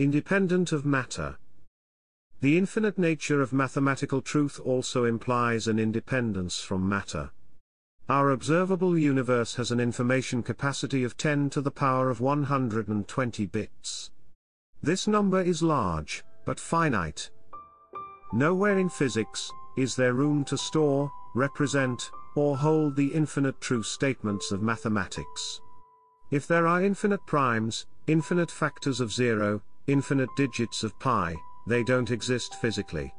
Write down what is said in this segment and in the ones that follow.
independent of matter. The infinite nature of mathematical truth also implies an independence from matter. Our observable universe has an information capacity of 10 to the power of 120 bits. This number is large, but finite. Nowhere in physics is there room to store, represent, or hold the infinite true statements of mathematics. If there are infinite primes, infinite factors of zero, infinite digits of pi, they don't exist physically.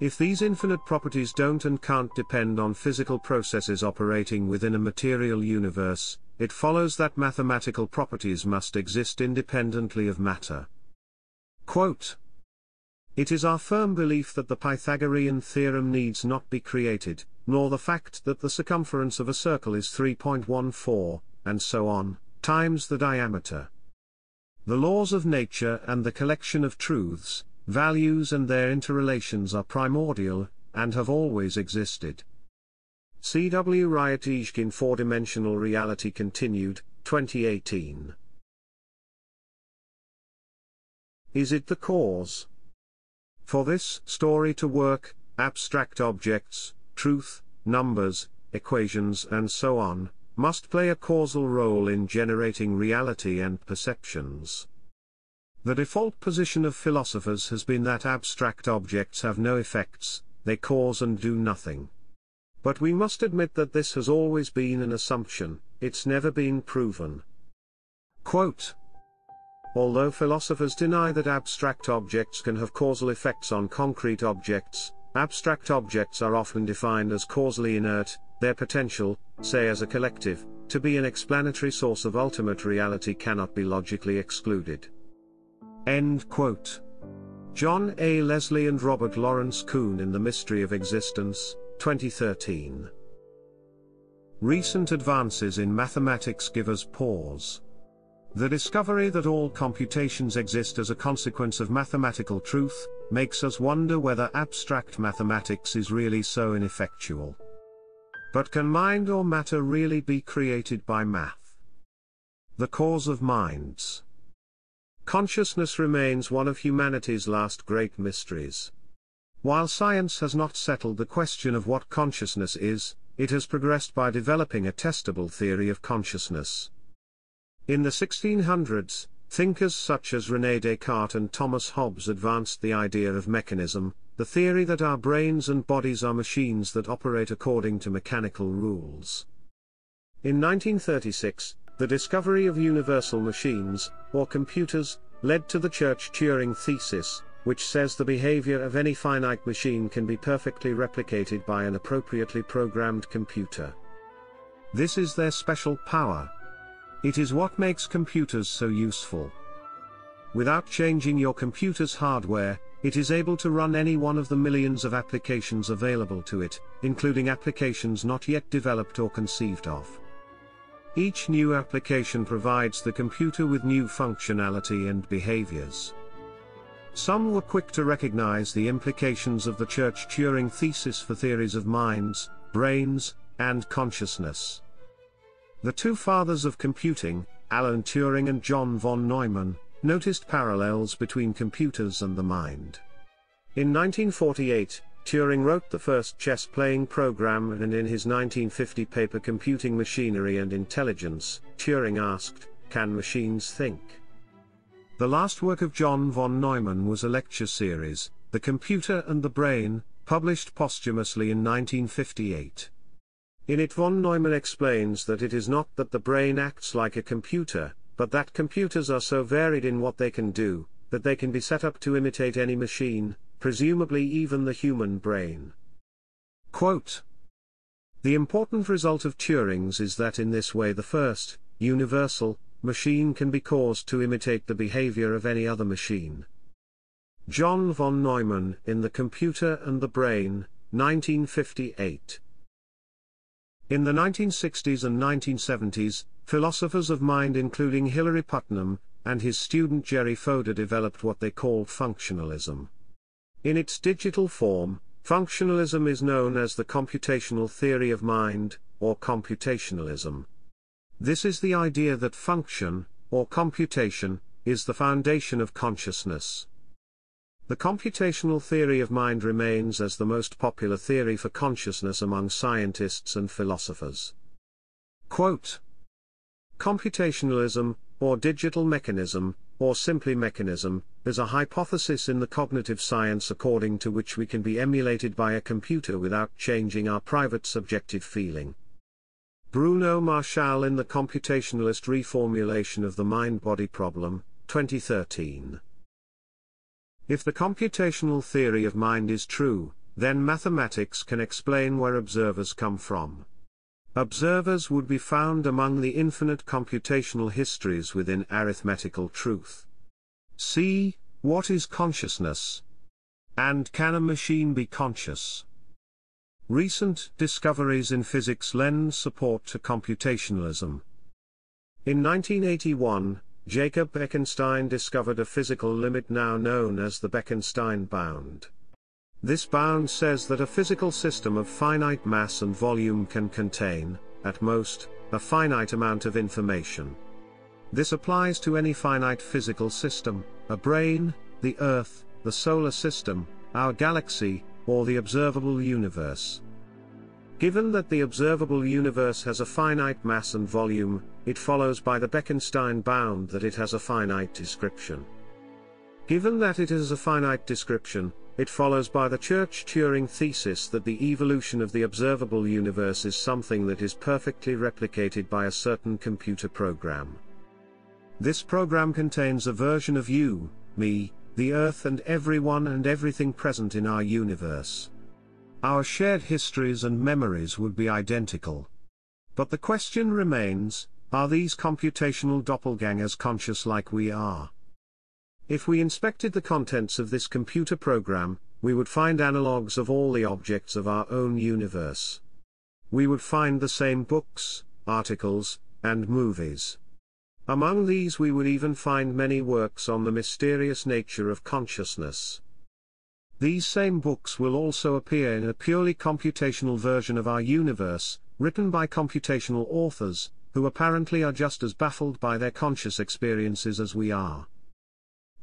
If these infinite properties don't and can't depend on physical processes operating within a material universe, it follows that mathematical properties must exist independently of matter. Quote, "It is our firm belief that the Pythagorean theorem needs not be created, nor the fact that the circumference of a circle is 3.14, and so on, times the diameter. The laws of nature and the collection of truths, values and their interrelations are primordial, and have always existed." C. W. Rietdijk in Four-Dimensional Reality Continued, 2018. Is it the cause? For this story to work, abstract objects, truth, numbers, equations and so on, must play a causal role in generating reality and perceptions. The default position of philosophers has been that abstract objects have no effects, they cause and do nothing. But we must admit that this has always been an assumption, it's never been proven. Quote, "Although philosophers deny that abstract objects can have causal effects on concrete objects, abstract objects are often defined as causally inert, their potential, say as a collective, to be an explanatory source of ultimate reality cannot be logically excluded." End quote. John A. Leslie and Robert Lawrence Kuhn in The Mystery of Existence, 2013. Recent advances in mathematics give us pause. The discovery that all computations exist as a consequence of mathematical truth makes us wonder whether abstract mathematics is really so ineffectual. But can mind or matter really be created by math? The cause of minds. Consciousness remains one of humanity's last great mysteries. While science has not settled the question of what consciousness is, it has progressed by developing a testable theory of consciousness. In the 1600s, thinkers such as René Descartes and Thomas Hobbes advanced the idea of mechanism, the theory that our brains and bodies are machines that operate according to mechanical rules. In 1936, the discovery of universal machines, or computers, led to the Church-Turing thesis, which says the behavior of any finite machine can be perfectly replicated by an appropriately programmed computer. This is their special power. It is what makes computers so useful. Without changing your computer's hardware, it is able to run any one of the millions of applications available to it, including applications not yet developed or conceived of. Each new application provides the computer with new functionality and behaviors. Some were quick to recognize the implications of the Church-Turing thesis for theories of minds, brains, and consciousness. The two fathers of computing, Alan Turing and John von Neumann, noticed parallels between computers and the mind. In 1948, Turing wrote the first chess-playing program, and in his 1950 paper Computing Machinery and Intelligence, Turing asked, "Can machines think?" The last work of John von Neumann was a lecture series, The Computer and the Brain, published posthumously in 1958. In it, von Neumann explains that it is not that the brain acts like a computer, but that computers are so varied in what they can do, that they can be set up to imitate any machine, presumably even the human brain. Quote, "The important result of Turing's is that in this way the first, universal, machine can be caused to imitate the behavior of any other machine." John von Neumann in The Computer and the Brain, 1958. In the 1960s and 1970s, philosophers of mind including Hilary Putnam and his student Jerry Fodor developed what they called functionalism. In its digital form, functionalism is known as the computational theory of mind, or computationalism. This is the idea that function, or computation, is the foundation of consciousness. The computational theory of mind remains as the most popular theory for consciousness among scientists and philosophers. Quote, computationalism, or digital mechanism, or simply mechanism, is a hypothesis in the cognitive science according to which we can be emulated by a computer without changing our private subjective feeling. Bruno Marchal in The Computationalist Reformulation of the Mind-Body Problem, 2013. If the computational theory of mind is true, then mathematics can explain where observers come from. Observers would be found among the infinite computational histories within arithmetical truth. See, what is consciousness? And can a machine be conscious? Recent discoveries in physics lend support to computationalism. In 1981, Jacob Bekenstein discovered a physical limit now known as the Bekenstein Bound. This bound says that a physical system of finite mass and volume can contain, at most, a finite amount of information. This applies to any finite physical system, a brain, the Earth, the solar system, our galaxy, or the observable universe. Given that the observable universe has a finite mass and volume, it follows by the Bekenstein bound that it has a finite description. Given that it has a finite description, it follows by the Church-Turing thesis that the evolution of the observable universe is something that is perfectly replicated by a certain computer program. This program contains a version of you, me, the Earth and everyone and everything present in our universe. Our shared histories and memories would be identical. But the question remains, are these computational doppelgangers conscious like we are? If we inspected the contents of this computer program, we would find analogues of all the objects of our own universe. We would find the same books, articles, and movies. Among these we would even find many works on the mysterious nature of consciousness. These same books will also appear in a purely computational version of our universe, written by computational authors, who apparently are just as baffled by their conscious experiences as we are.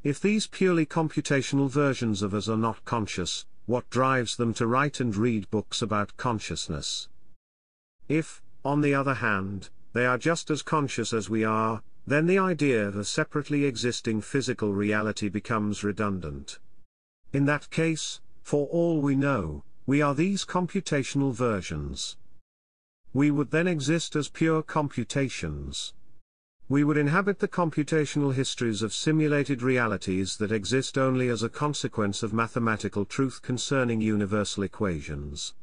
If these purely computational versions of us are not conscious, what drives them to write and read books about consciousness? If, on the other hand, they are just as conscious as we are, then the idea of a separately existing physical reality becomes redundant. In that case, for all we know, we are these computational versions. We would then exist as pure computations. We would inhabit the computational histories of simulated realities that exist only as a consequence of mathematical truth concerning universal equations.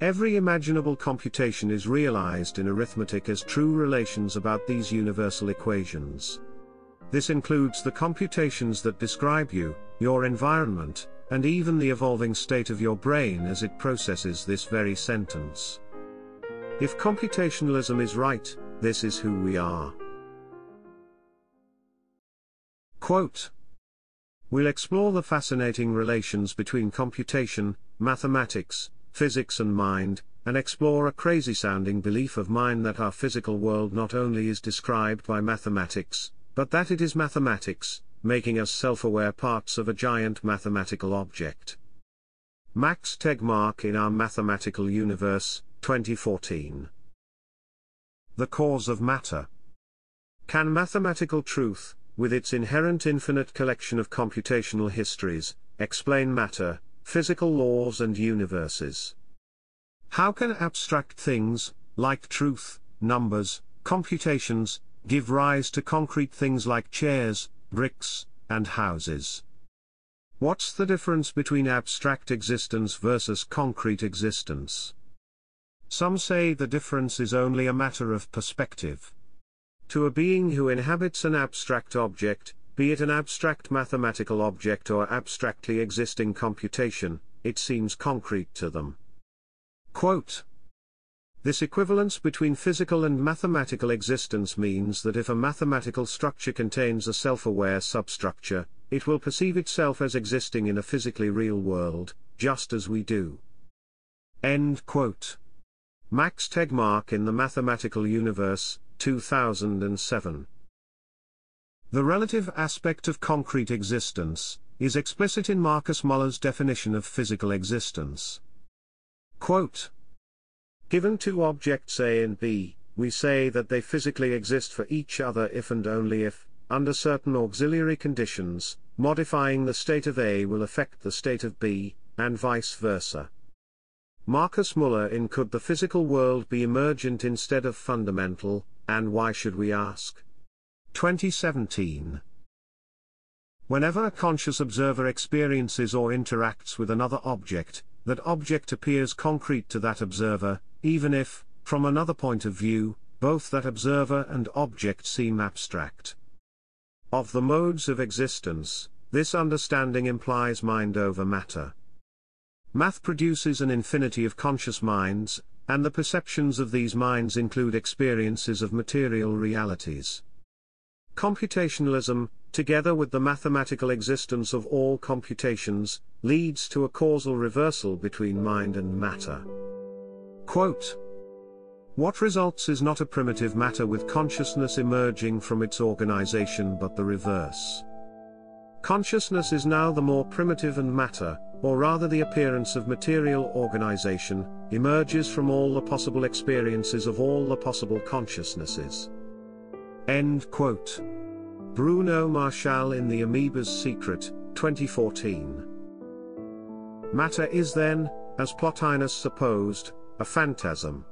Every imaginable computation is realized in arithmetic as true relations about these universal equations. This includes the computations that describe you, your environment, and even the evolving state of your brain as it processes this very sentence. If computationalism is right, this is who we are. Quote, we'll explore the fascinating relations between computation, mathematics, physics and mind, and explore a crazy-sounding belief of mine that our physical world not only is described by mathematics, but that it is mathematics, making us self-aware parts of a giant mathematical object. Max Tegmark in Our Mathematical Universe, 2014. The cause of matter. Can mathematical truth, with its inherent infinite collection of computational histories, explain matter, physical laws and universes? How can abstract things, like truth, numbers, computations, give rise to concrete things like chairs, bricks, and houses? What's the difference between abstract existence versus concrete existence? Some say the difference is only a matter of perspective. To a being who inhabits an abstract object, be it an abstract mathematical object or abstractly existing computation, it seems concrete to them. Quote, this equivalence between physical and mathematical existence means that if a mathematical structure contains a self-aware substructure, it will perceive itself as existing in a physically real world, just as we do. End quote. Max Tegmark in The Mathematical Universe, 2007. The relative aspect of concrete existence is explicit in Marcus Muller's definition of physical existence. Quote, "Given two objects A and B, we say that they physically exist for each other if and only if, under certain auxiliary conditions, modifying the state of A will affect the state of B, and vice versa." Marcus Muller in Could the Physical World Be Emergent Instead of Fundamental, and Why Should We Ask? 2017. Whenever a conscious observer experiences or interacts with another object, that object appears concrete to that observer, even if, from another point of view, both that observer and object seem abstract. Of the modes of existence, this understanding implies mind over matter. Math produces an infinity of conscious minds, and the perceptions of these minds include experiences of material realities. Computationalism, together with the mathematical existence of all computations, leads to a causal reversal between mind and matter. Quote, "What results is not a primitive matter with consciousness emerging from its organization but the reverse. Consciousness is now the more primitive and matter, or rather the appearance of material organization, emerges from all the possible experiences of all the possible consciousnesses." End quote. Bruno Marchal in The Amoeba's Secret, 2014. Matter is then, as Plotinus supposed, a phantasm.